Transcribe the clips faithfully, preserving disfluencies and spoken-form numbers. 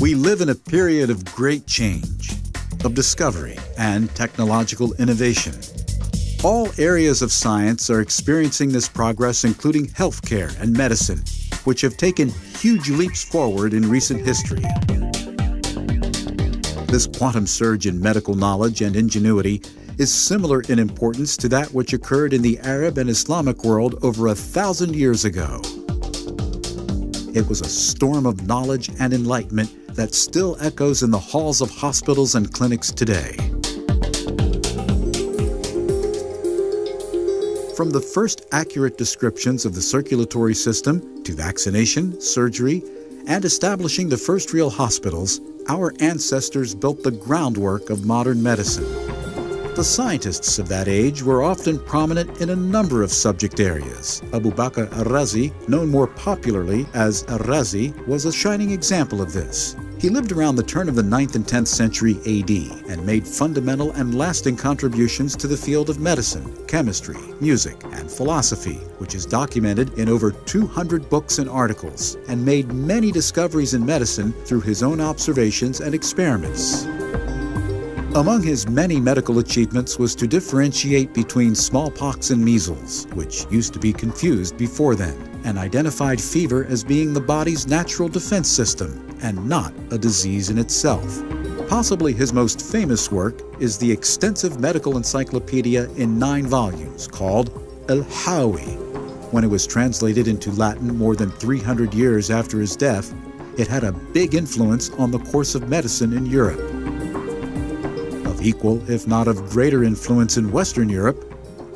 We live in a period of great change, of discovery and technological innovation. All areas of science are experiencing this progress, including healthcare and medicine, which have taken huge leaps forward in recent history. This quantum surge in medical knowledge and ingenuity is similar in importance to that which occurred in the Arab and Islamic world over a thousand years ago. It was a storm of knowledge and enlightenment that still echoes in the halls of hospitals and clinics today. From the first accurate descriptions of the circulatory system to vaccination, surgery, and establishing the first real hospitals, our ancestors built the groundwork of modern medicine. The scientists of that age were often prominent in a number of subject areas. Abu Bakr Ar-Razi, known more popularly as Ar-Razi, was a shining example of this. He lived around the turn of the ninth and tenth century A D and made fundamental and lasting contributions to the field of medicine, chemistry, music, and philosophy, which is documented in over two hundred books and articles, and made many discoveries in medicine through his own observations and experiments. Among his many medical achievements was to differentiate between smallpox and measles, which used to be confused before then, and identified fever as being the body's natural defense system and not a disease in itself. Possibly his most famous work is the extensive medical encyclopedia in nine volumes called Al-Hawi. When it was translated into Latin more than three hundred years after his death, it had a big influence on the course of medicine in Europe. Of equal, if not of greater influence in Western Europe,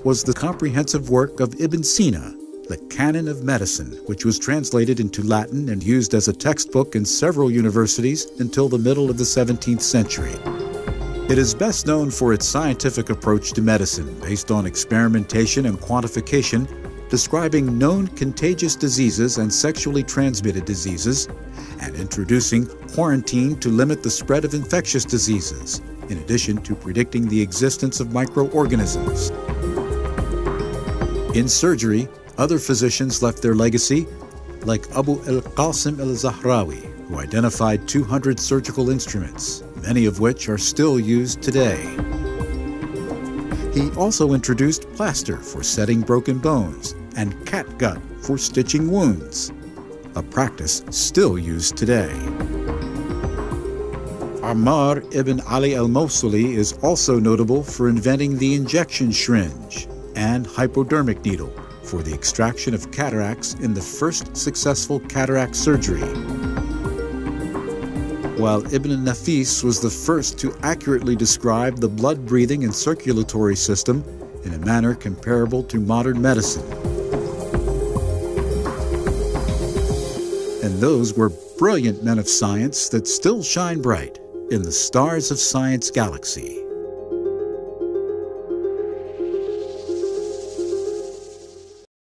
was the comprehensive work of Ibn Sina, the Canon of Medicine, which was translated into Latin and used as a textbook in several universities until the middle of the seventeenth century. It is best known for its scientific approach to medicine, based on experimentation and quantification, describing known contagious diseases and sexually transmitted diseases, and introducing quarantine to limit the spread of infectious diseases, in addition to predicting the existence of microorganisms. In surgery, other physicians left their legacy, like Abu al-Qasim al-Zahrawi, who identified two hundred surgical instruments, many of which are still used today. He also introduced plaster for setting broken bones and catgut for stitching wounds, a practice still used today. Ammar Ibn Ali al-Mosuli is also notable for inventing the injection syringe and hypodermic needle for the extraction of cataracts in the first successful cataract surgery. While Ibn Nafis was the first to accurately describe the blood-breathing and circulatory system in a manner comparable to modern medicine. And those were brilliant men of science that still shine bright in the stars of science galaxy.